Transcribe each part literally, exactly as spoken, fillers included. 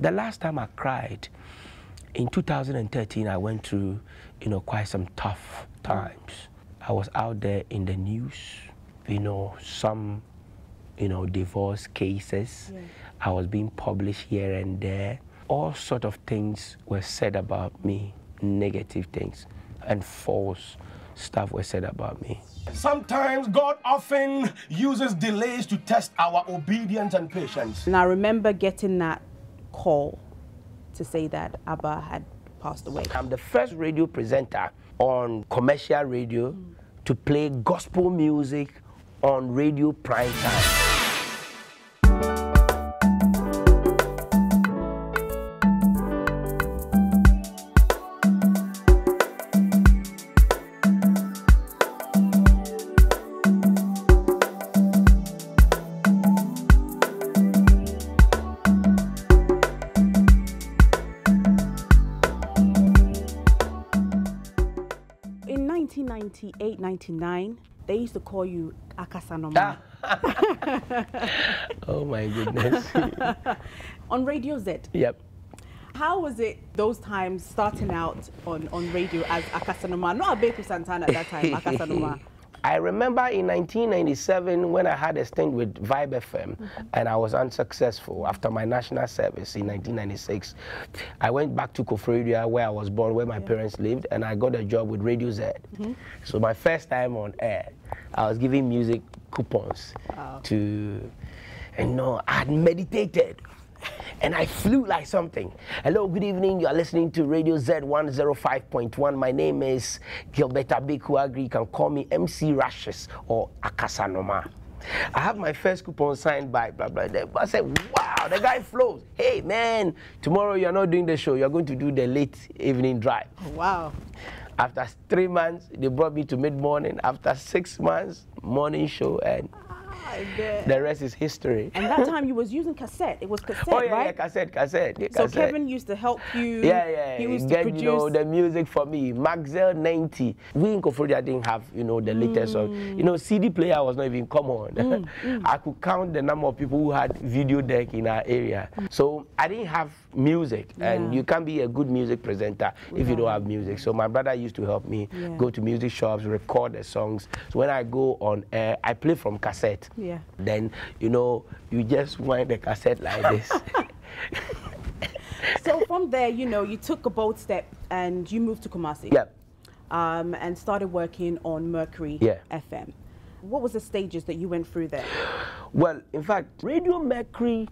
The last time I cried, in two thousand thirteen, I went through, you know, quite some tough times. I was out there in the news, you know, some, you know, divorce cases. Yeah. I was being published here and there. All sort of things were said about me, negative things, and false stuff was said about me. Sometimes God often uses delays to test our obedience and patience. And I remember getting that call to say that Abba had passed away. I'm the first radio presenter on commercial radio mm. to play gospel music on radio prime time. nineteen ninety-eight, ninety-nine, they used to call you Akasanoma. Oh my goodness. On Radio Z? Yep. How was it those times starting out on, on radio as Akasanoma? Not Abeiku Santana at that time, Akasanoma. I remember in nineteen ninety-seven when I had a stint with Vibe F M mm-hmm. and I was unsuccessful after my national service in nineteen ninety-six. I went back to Koforidua where I was born, where my yeah. parents lived, and I got a job with Radio Z. Mm-hmm. So my first time on air, I was giving music coupons wow. to, and you know, I had meditated. And I flew like something. Hello, good evening. You are listening to Radio Z one oh five point one. My name is Gilbert Abeiku Aggrey. You can call me M C Rashes or Akasanoma. I have my first coupon signed by blah, blah, blah. I said, wow, the guy flows. Hey, man, tomorrow you're not doing the show. You're going to do the late evening drive. Wow. After three months, they brought me to mid-morning. After six months, morning show and... the rest is history. And that time you was using cassette. It was cassette, oh, yeah, right? Yeah, cassette, cassette, yeah, cassette. So Kevin used to help you. Yeah, yeah. He used Get, to produce. You know, the music for me. Maxell ninety. We in Koforidua didn't have, you know, the latest mm. of, you know, C D player was not even common. Mm, mm. I could count the number of people who had video deck in our area. Mm. So I didn't have music. Yeah. And you can't be a good music presenter yeah. if you don't have music. So my brother used to help me yeah. go to music shops, record the songs. So when I go on air, I play from cassette. Yeah. Then, you know, you just wind the cassette like this. So from there, you know, you took a bold step and you moved to Kumasi. Yeah. Um, and started working on Mercury yeah. F M. What was the stages that you went through there? Well, in fact, Radio Mercury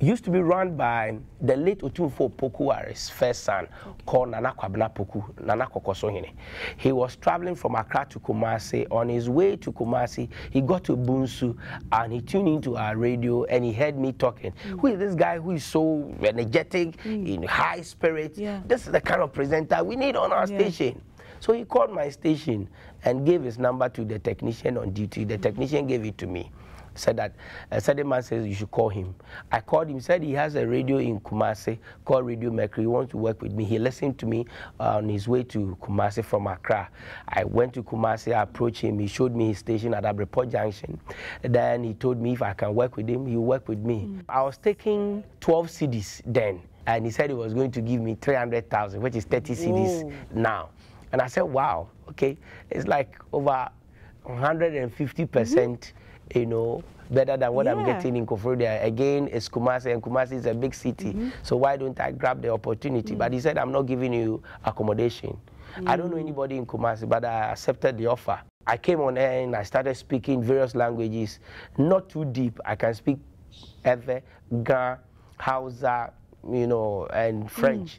used to be run by the late Otumfo Pokuware's first son okay. called Nana Kwame Kuntihene, Nana Kwame. He was traveling from Accra to Kumasi. On his way to Kumasi, he got to Bunsu and he tuned into our radio and he heard me talking. Mm. Who is this guy who is so energetic, mm. in high spirits? Yeah. This is the kind of presenter we need on our yeah. station. So he called my station and gave his number to the technician on duty. The mm. technician gave it to me. Said that a certain man says you should call him. I called him, said he has a radio in Kumasi called Radio Mercury. He wants to work with me. He listened to me on his way to Kumasi from Accra. I went to Kumasi, I approached him. He showed me his station at Abraport Junction. Then he told me if I can work with him, he'll work with me. Mm. I was taking twelve C Ds then, and he said he was going to give me three hundred thousand, which is thirty C Ds Ooh. now. And I said, wow, okay. It's like over one hundred fifty percent mm-hmm. you know, better than what yeah. I'm getting in Koforidua. Again, it's Kumasi, and Kumasi is a big city. Mm-hmm. So why don't I grab the opportunity? Mm-hmm. But he said, I'm not giving you accommodation. Mm-hmm. I don't know anybody in Kumasi, but I accepted the offer. I came on air and I started speaking various languages, not too deep. I can speak Ewe, Ga, Hausa, you know, and French. Mm.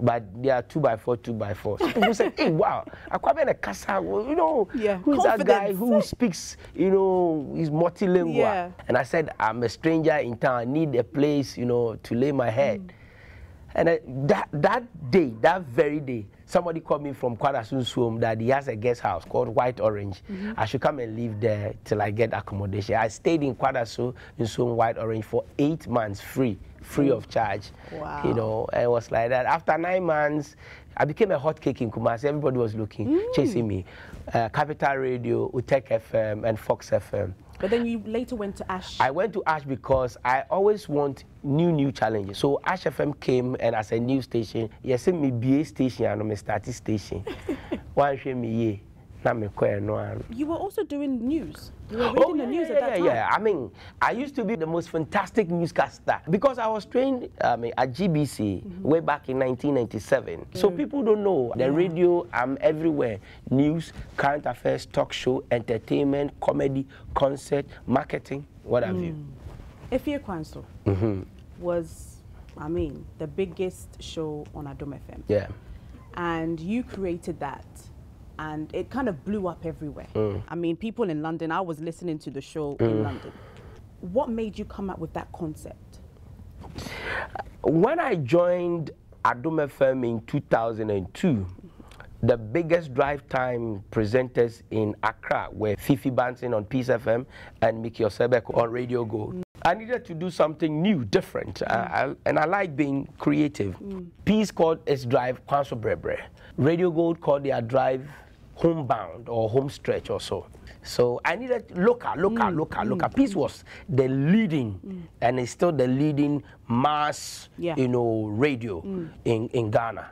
But they are two by four, two by four. So people say, hey, wow, Akwabe Nekasa, you know, yeah. who's Confidence. that guy who speaks, you know, is multilingual. Yeah. And I said, I'm a stranger in town. I need a place, you know, to lay my head. Mm. And I, that, that day, that very day, somebody called me from Kwadaso's home that he has a guest house called White Orange. Mm-hmm. I should come and live there till I get accommodation. I stayed in Kwadaso in some White Orange for eight months free. free of charge, wow. you know, and it was like that. After nine months, I became a hot cake in Kumasi. Everybody was looking, mm. chasing me. Uh, Capital Radio, Utek F M, and Fox F M. But then you later went to Ash. I went to Ash because I always want new, new challenges. So Ash F M came, and as a new station, you see me B A station and me started station. One show me ye. You were also doing news. You were reading oh, yeah, the news yeah, at that yeah, time. Yeah, I mean, I used to be the most fantastic newscaster because I was trained um, at G B C mm-hmm. way back in nineteen ninety-seven. Mm. So people don't know the yeah. radio. I'm um, everywhere: news, current affairs, talk show, entertainment, comedy, concert, marketing, what have mm. you. Efia Kwanso mm-hmm. was, I mean, the biggest show on Adom F M. Yeah, and you created that. And it kind of blew up everywhere. Mm. I mean, people in London, I was listening to the show mm. in London. What made you come up with that concept? When I joined Adom F M in two thousand two, mm-hmm. the biggest drive time presenters in Accra were Fifi Bansin on Peace F M and Mickey Sebeko on Radio Gold. Mm. I needed to do something new, different, mm. I, I, and I like being creative. Mm. Peace called its drive Council Brebre. Radio Gold called their drive Homebound or Home Stretch or so. So I needed local, local, mm. local, local. Mm. Peace was the leading, mm. and it's still the leading mass, yeah. you know, radio mm. in, in Ghana.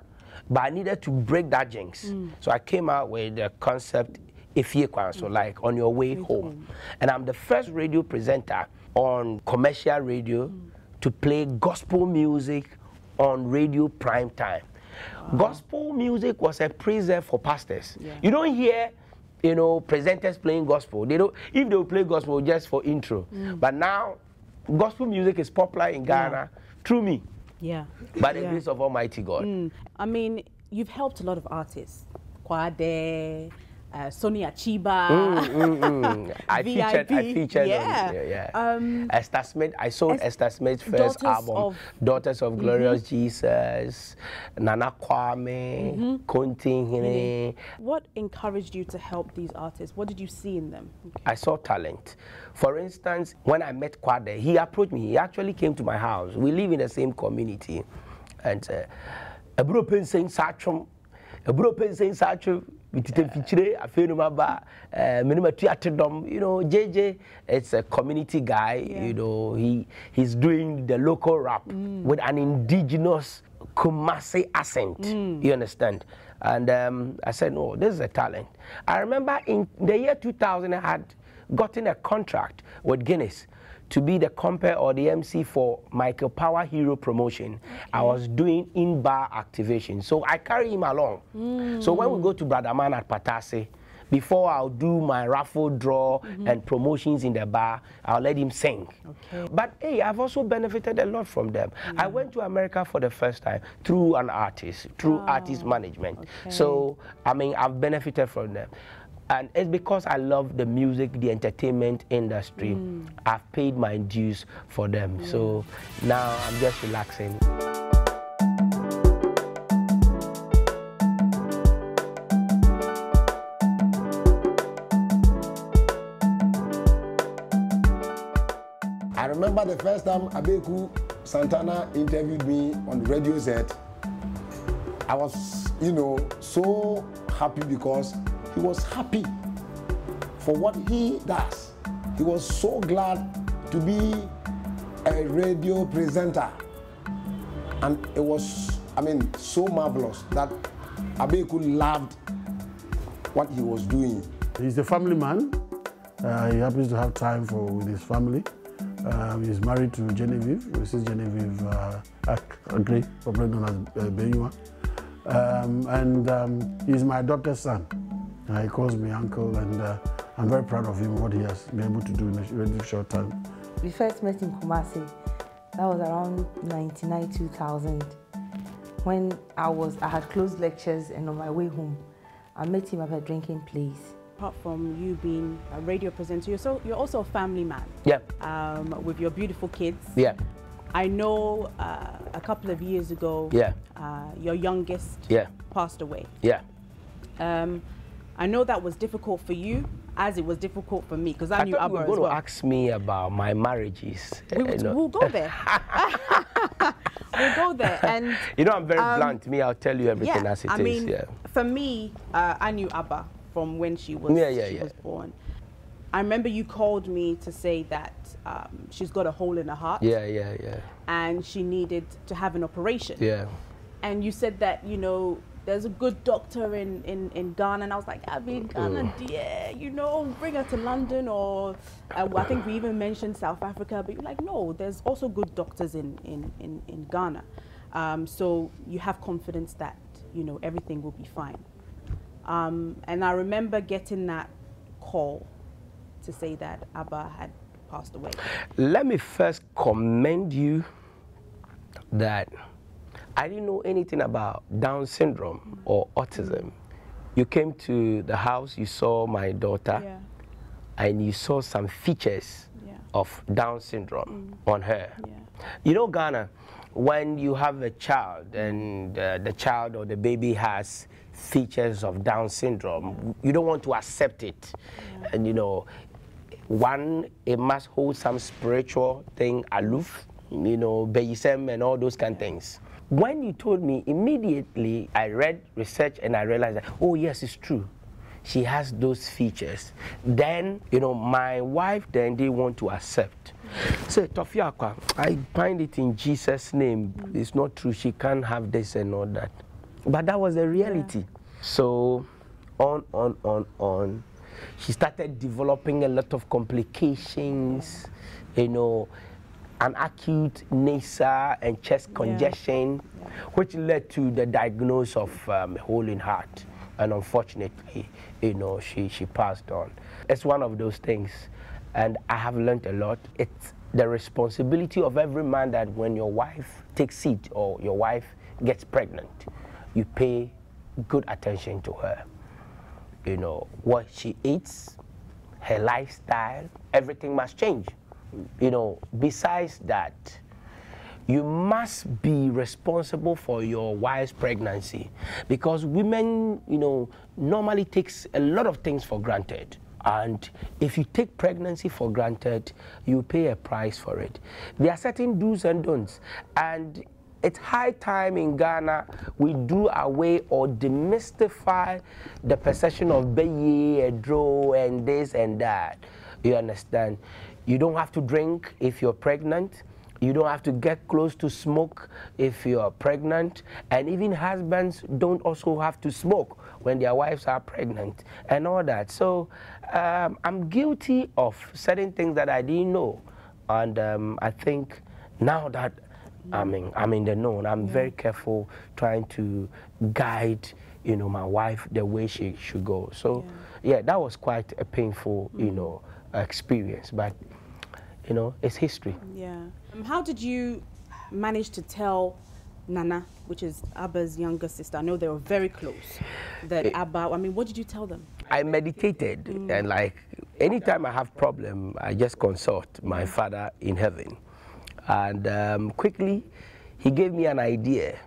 But I needed to break that jinx. Mm. So I came out with the concept Efia Kwanso, mm. like on your way home. home. And I'm the first radio presenter on commercial radio mm. to play gospel music on radio prime time. Wow. Gospel music was a preserve for pastors. Yeah. You don't hear, you know, presenters playing gospel. They don't. If they will play gospel, just for intro. Mm. But now, gospel music is popular in Ghana yeah. through me. Yeah. By the yeah. grace of Almighty God. Mm. I mean, you've helped a lot of artists. Kwade. Uh, Sonia Chiba. Mm, mm, mm. I V I P. featured, I featured yeah. on, yeah, yeah. Um, Esther Smith, I sold es Esther Smith's first Daughters album, of Daughters of Glorious mm-hmm. Jesus, Nana Kwame, mm-hmm. Kuntihene. Mm-hmm. What encouraged you to help these artists? What did you see in them? Okay. I saw talent. For instance, when I met Kwade, he approached me. He actually came to my house. We live in the same community. And a bro saying Satchum, a bro saying Satchum, you know, J J, it's a community guy, yeah. you know, he, he's doing the local rap mm. with an indigenous Kumasi accent, mm. you understand? And um, I said, no, this is a talent. I remember in the year two thousand, I had gotten a contract with Guinness to be the compere or the M C for Michael Power Hero promotion. Okay. I was doing in-bar activation, so I carry him along. Mm. So when we go to Bradaman at Patase, before I'll do my raffle draw mm-hmm. and promotions in the bar, I'll let him sing. Okay. But hey, I've also benefited a lot from them. Mm. I went to America for the first time through an artist, through oh. artist management. Okay. So, I mean, I've benefited from them. And it's because I love the music, the entertainment industry. Mm. I've paid my dues for them. Mm. So now I'm just relaxing. I remember the first time Abeiku Santana interviewed me on Radio Z. I was, you know, so happy because he was happy for what he does. He was so glad to be a radio presenter. And it was, I mean, so marvelous that Abeiku loved what he was doing. He's a family man. Uh, he happens to have time for with his family. Um, he's married to Genevieve, Missus Genevieve uh, Aggrey, probably known as uh, Benywa. Um, and um, he's my adopted son. Uh, he calls me uncle, and uh, I'm very proud of him, what he has been able to do in a relatively short time. We first met in Kumasi. That was around ninety-nine, two thousand, when I was I had closed lectures, and on my way home, I met him at a drinking place. Apart from you being a radio presenter, you're, so, you're also a family man. Yeah. Um, with your beautiful kids. Yeah. I know uh, a couple of years ago. Yeah. Uh, your youngest. Yeah. Passed away. Yeah. Um, I know that was difficult for you, as it was difficult for me, because I, I knew Abba as well. You were going to ask me about my marriages. We would, we'll go there. We'll go there. And you know, I'm very um, blunt. Me, I'll tell you everything yeah, as it I is. Mean, yeah. For me, uh, I knew Abba from when she was, yeah, yeah, she yeah. was born. I remember you called me to say that um, she's got a hole in her heart. Yeah, yeah, yeah. And she needed to have an operation. Yeah. And you said that, you know, there's a good doctor in, in, in Ghana. And I was like, I've been Ghana, dear, you know, bring her to London. Or uh, I think we even mentioned South Africa. But you're like, no, there's also good doctors in, in, in, in Ghana. Um, so you have confidence that, you know, everything will be fine. Um, and I remember getting that call to say that Abba had passed away. Let me first commend you that I didn't know anything about Down syndrome mm-hmm. or autism. You came to the house, you saw my daughter, yeah. and you saw some features yeah. of Down syndrome mm. on her. Yeah. You know, Ghana, when you have a child and uh, the child or the baby has features of Down syndrome, you don't want to accept it. Yeah. And you know, one, it must hold some spiritual thing aloof, you know, Beisem and all those kind of things. When you told me, immediately I read research and I realized that, oh yes, it's true. She has those features. Then, you know, my wife then didn't want to accept. Say, Tofiakwa, I bind it in Jesus' name. It's not true, she can't have this and all that. But that was the reality. Yeah. So on, on, on, on. She started developing a lot of complications, yeah. you know, an acute nasal and chest congestion, yeah. Yeah. which led to the diagnosis of um, hole in heart. And unfortunately, you know, she, she passed on. It's one of those things. And I have learned a lot. It's the responsibility of every man that when your wife takes it or your wife gets pregnant, you pay good attention to her. You know, what she eats, her lifestyle, everything must change. You know, besides that, you must be responsible for your wife's pregnancy, because women, you know, normally takes a lot of things for granted. And if you take pregnancy for granted, you pay a price for it. There are certain do's and don'ts, and it's high time in Ghana we do away or demystify the perception of beye, edro, and this and that. You understand? You don't have to drink if you're pregnant. You don't have to get close to smoke if you are pregnant. And even husbands don't also have to smoke when their wives are pregnant and all that. So um, I'm guilty of certain things that I didn't know. And um, I think now that I'm in, I'm in the known, I'm yeah. very careful trying to guide, you know, my wife the way she should go. So yeah, yeah, that was quite a painful, you know, experience, but you know, it's history. Yeah. Um, how did you manage to tell Nana, which is Abba's younger sister? I know they were very close. That it, Abba, I mean, what did you tell them? I meditated, mm. and like anytime I have problem, I just consult my Father in heaven, and um, quickly he gave me an idea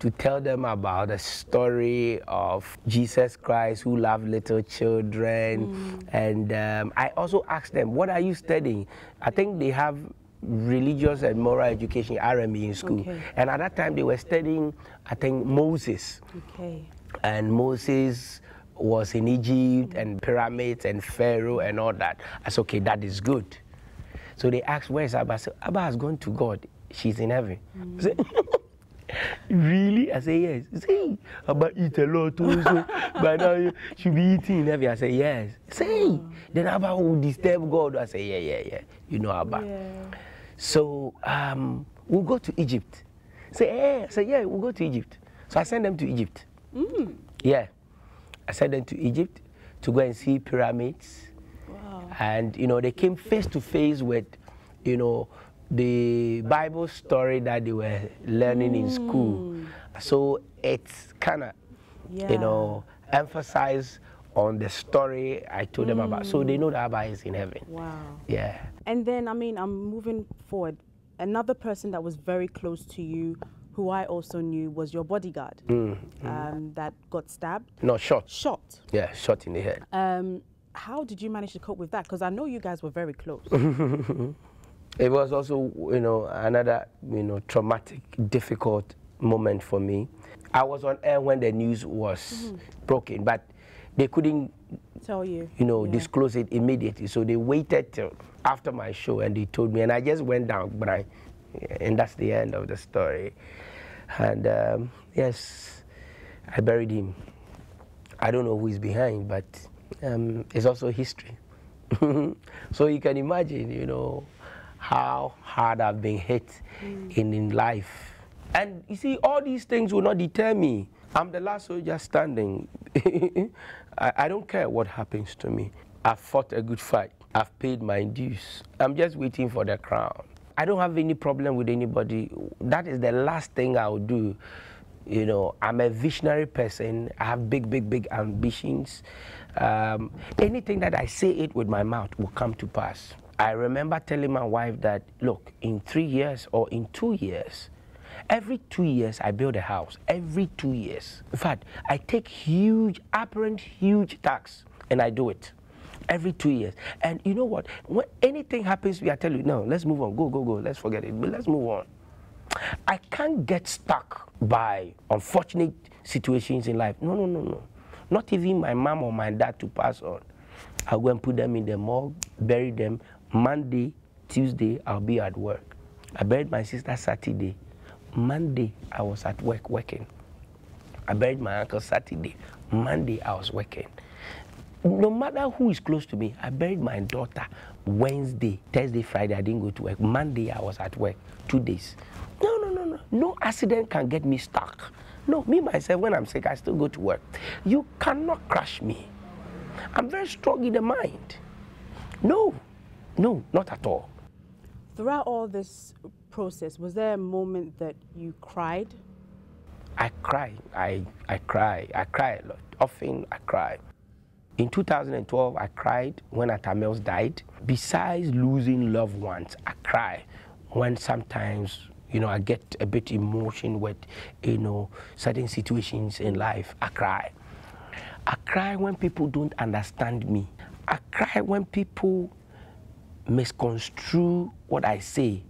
to tell them about the story of Jesus Christ who loved little children. Mm. And um, I also asked them, what are you studying? I think they have religious and moral education, R M E, in school. Okay. And at that time they were studying, I think, Moses. Okay. And Moses was in Egypt, mm. and pyramids and Pharaoh and all that. I said, okay, that is good. So they asked, where is Abba? I said, Abba has gone to God. She's in heaven. Mm. I said, really? I say yes. I say, Abba eat a lot also. By now you should be eating in heaven. I say yes. Say, then Abba will disturb God. I say, yeah, yeah, yeah. You know Abba. Yeah. So um, we'll go to Egypt. Say, hey. I say, yeah, we'll go to Egypt. So I sent them to Egypt. Mm. Yeah. I sent them to Egypt to go and see pyramids. Wow. And you know, they came face to face with, you know, the Bible story that they were learning mm. in school. So it's kind of, yeah. you know, emphasized on the story I told mm. them about. So they know that Abba is in heaven. Wow. Yeah. And then, I mean, I'm moving forward. Another person that was very close to you, who I also knew, was your bodyguard mm. Um, mm. that got stabbed. No, shot. Shot. Yeah, shot in the head. Um, how did you manage to cope with that? Because I know you guys were very close. It was also, you know, another, you know, traumatic, difficult moment for me. I was on air when the news was mm-hmm. broken, but they couldn't tell you. You know, yeah. disclose it immediately. So they waited till after my show and they told me, and I just went down, but I, and that's the end of the story. And um, yes, I buried him. I don't know who is behind, but um, it's also history. So you can imagine, you know, how hard I've been hit mm. in, in life. And you see, all these things will not deter me. I'm the last soldier standing. I, I don't care what happens to me. I've fought a good fight. I've paid my dues. I'm just waiting for the crown. I don't have any problem with anybody. That is the last thing I'll do. You know, I'm a visionary person. I have big, big, big ambitions. Um, anything that I say it with my mouth will come to pass. I remember telling my wife that, look, in three years or in two years, every two years, I build a house. Every two years. In fact, I take huge, apparent huge tax, and I do it. Every two years. And you know what? When anything happens, we are telling you, no, let's move on. Go, go, go. Let's forget it. But let's move on. I can't get stuck by unfortunate situations in life. No, no, no, no. Not even my mom or my dad to pass on. I'll go and put them in the morgue, bury them. Monday, Tuesday, I'll be at work. I buried my sister Saturday. Monday, I was at work working. I buried my uncle Saturday. Monday, I was working. No matter who is close to me, I buried my daughter Wednesday, Thursday, Friday, I didn't go to work. Monday, I was at work, two days. No, no, no, no. No accident can get me stuck. No, me, myself, when I'm sick, I still go to work. You cannot crush me. I'm very strong in the mind. No, no, not at all. Throughout all this process, was there a moment that you cried? I cry. I, I cry. I cry a lot. Often I cry. In two thousand twelve, I cried when Atamels died. Besides losing loved ones, I cry when sometimes, you know, I get a bit emotion with, you know, certain situations in life. I cry. I cry when people don't understand me. I cry when people misconstrue what I say.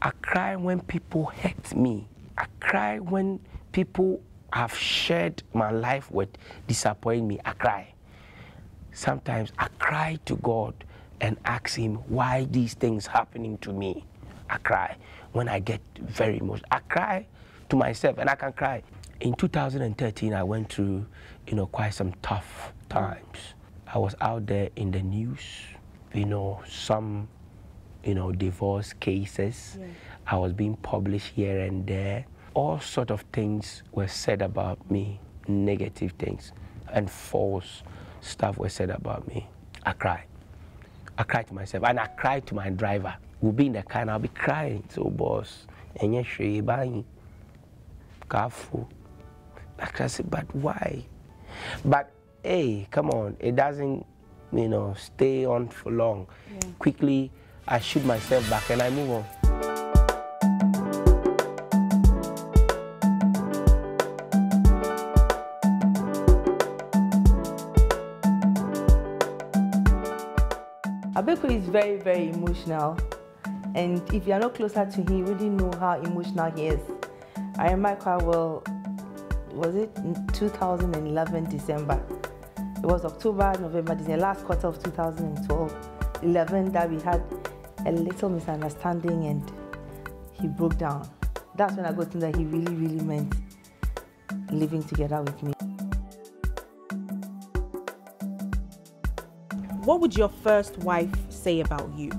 I cry when people hate me. I cry when people have shared my life with, disappoint me. I cry. Sometimes I cry to God and ask him why these things happening to me. I cry when I get very emotional. I cry to myself and I can cry. In two thousand thirteen, I went through, you know, quite some tough times. I was out there in the news. You know, some, you know, divorce cases. Yeah. I was being published here and there. All sort of things were said about me, negative things, and false stuff were said about me. I cried. I cried to myself, and I cried to my driver. We'll be in the car and I'll be crying. So, boss, and yes, she buying careful. I said, but why? But hey, come on, it doesn't, you know, stay on for long. Yeah. Quickly, I shoot myself back and I move on. Abeiku is very, very emotional. And if you're not closer to him, you really know how emotional he is. I remember quite well, was it two thousand eleven, December? It was October, November, the last quarter of two thousand twelve, eleven that we had a little misunderstanding and he broke down. That's when I got to know that he really, really meant living together with me. What would your first wife say about you?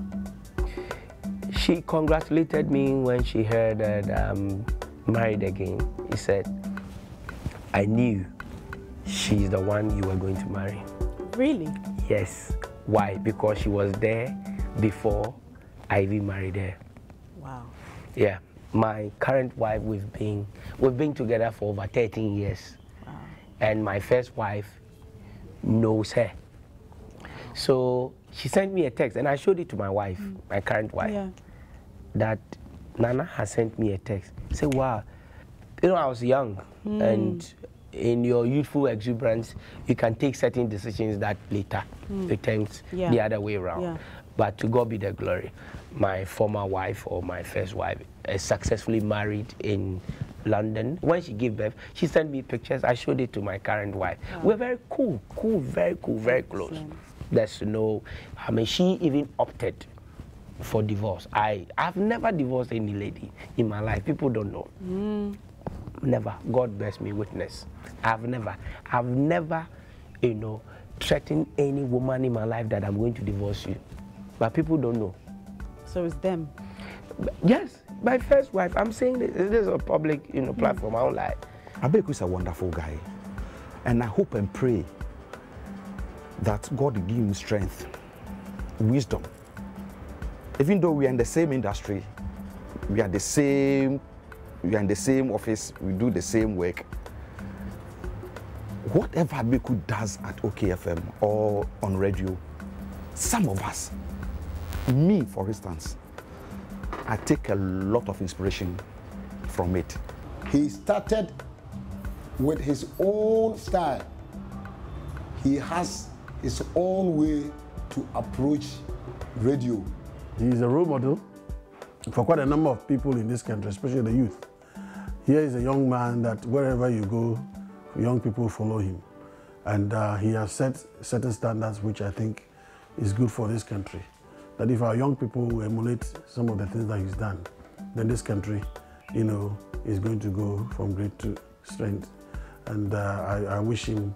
She congratulated me when she heard that I'm married again. She said, I knew. She's the one you were going to marry. Really? Yes. Why? Because she was there before I even married her. Wow. Yeah. My current wife, we've been, we've been together for over thirteen years. Wow. And my first wife knows her. So she sent me a text, and I showed it to my wife, mm. my current wife, yeah. that Nana has sent me a text. I said, wow. You know, I was young, mm. and in your youthful exuberance, you can take certain decisions that later mm. it turns yeah. the other way around. Yeah. But to God be the glory. My former wife or my first wife is successfully married in London. When she gave birth, she sent me pictures. I showed it to my current wife. Wow. We're very cool, cool, very cool, very close. Excellent. There's no, I mean, she even opted for divorce. I, I've never divorced any lady in my life. People don't know. Mm. Never. God bless me, witness. I've never, I've never, you know, threatened any woman in my life that I'm going to divorce you. But people don't know. So it's them. Yes, my first wife. I'm saying this, this is a public, you know, platform. Mm. I don't lie. Abeiku is a wonderful guy, and I hope and pray that God give him strength, wisdom. Even though we are in the same industry, we are the same, we are in the same office, we do the same work. Whatever Abeiku does at O K F M or on radio, some of us, me for instance, I take a lot of inspiration from it. He started with his own style. He has his own way to approach radio. He is a role model for quite a number of people in this country, especially the youth. Here is a young man that wherever you go, young people follow him. And uh, he has set certain standards which I think is good for this country. That if our young people emulate some of the things that he's done, then this country, you know, is going to go from great to strength. And uh, I, I wish him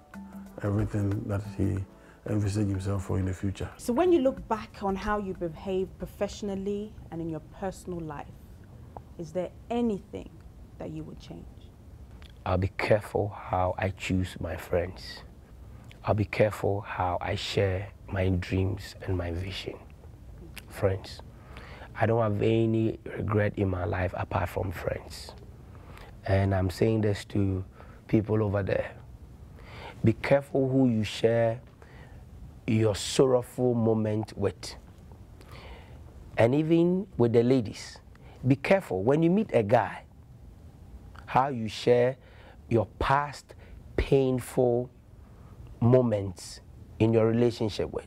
everything that he envisages himself for in the future. So when you look back on how you behave professionally and in your personal life, is there anything that you would change? I'll be careful how I choose my friends. I'll be careful how I share my dreams and my vision. Friends. I don't have any regret in my life apart from friends. And I'm saying this to people over there. Be careful who you share your sorrowful moment with. And even with the ladies, be careful when you meet a guy, how you share your past painful moments in your relationship with.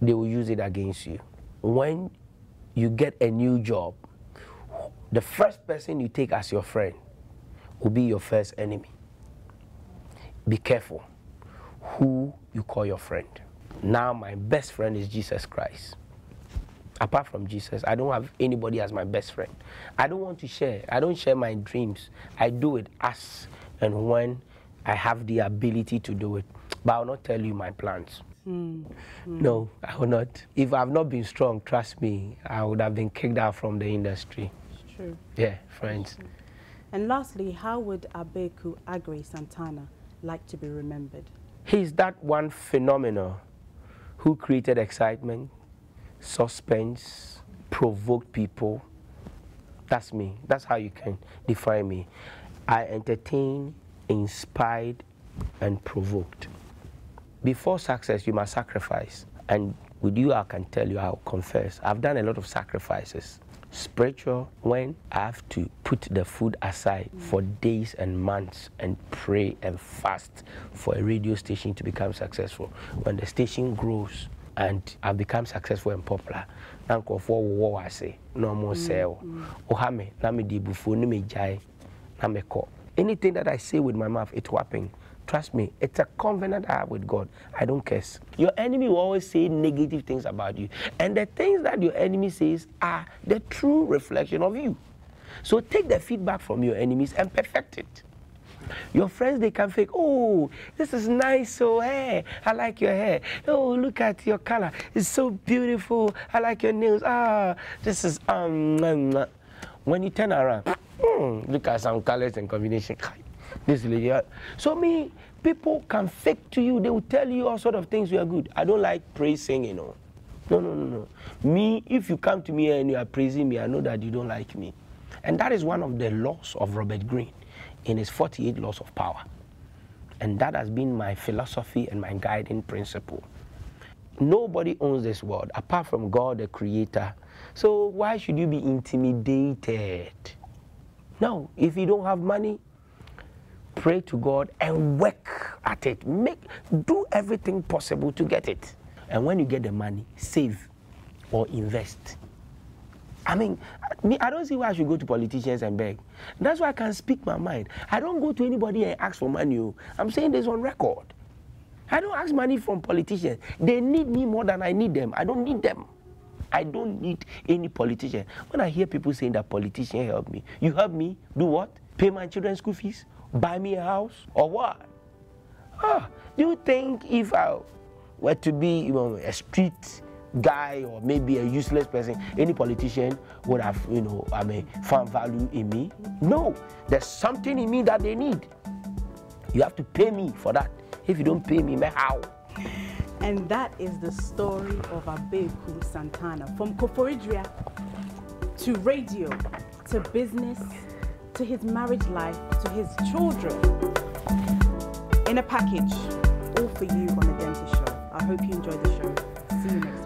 They will use it against you. When you get a new job, the first person you take as your friend will be your first enemy. Be careful who you call your friend. Now my best friend is Jesus Christ. Apart from Jesus, I don't have anybody as my best friend. I don't want to share. I don't share my dreams. I do it as and when I have the ability to do it. But I'll not tell you my plans. Mm, mm. No, I will not. If I've not been strong, trust me, I would have been kicked out from the industry. It's true. Yeah, friends. True. And lastly, how would Abeiku Aggrey Santana like to be remembered? He's that one phenomenon who created excitement, suspense, provoked people. That's me. That's how you can define me. I entertain, inspired, and provoked. Before success, you must sacrifice. And with you, I can tell you, I'll confess, I've done a lot of sacrifices. Spiritual, when I have to put the food aside mm. for days and months and pray and fast for a radio station to become successful. When the station grows and I've become successful and popular, Nanko for what I say, no more sell. Ohame, nami di bufu, nimi jai, nameko. Anything that I say with my mouth, it will happen. Trust me, it's a covenant I have with God. I don't curse. Your enemy will always say negative things about you. And the things that your enemy says are the true reflection of you. So take the feedback from your enemies and perfect it. Your friends, they can fake, oh, this is nice, so hey, I like your hair. Oh, look at your color. It's so beautiful. I like your nails. Ah, this is, um, when you turn around, mm, look at some colors and combination. This lady. So me, people can fake to you. They will tell you all sort of things you are good. I don't like praising, you know. No, no, no, no. Me, if you come to me and you are praising me, I know that you don't like me. And that is one of the laws of Robert Greene in his forty-eight Laws of Power. And that has been my philosophy and my guiding principle. Nobody owns this world apart from God, the Creator. So why should you be intimidated? No, if you don't have money, pray to God and work at it. Make, do everything possible to get it. And when you get the money, save or invest. I mean, me, I don't see why I should go to politicians and beg. That's why I can speak my mind. I don't go to anybody and ask for money. I'm saying this on record. I don't ask money from politicians. They need me more than I need them. I don't need them. I don't need any politician. When I hear people saying that politicians help me, you help me do what? Pay my children's school fees? Buy me a house? Or what? Ah, do you think if I were to be you know, a street guy or maybe a useless person, any politician would have, you know, I mean, found value in me? No, there's something in me that they need. You have to pay me for that. If you don't pay me, man, how? And that is the story of Abeiku Santana. From Koforidua to radio, to business, to his marriage life, to his children. In a package, all for you on the Dentaa Show. I hope you enjoy the show. See you next time.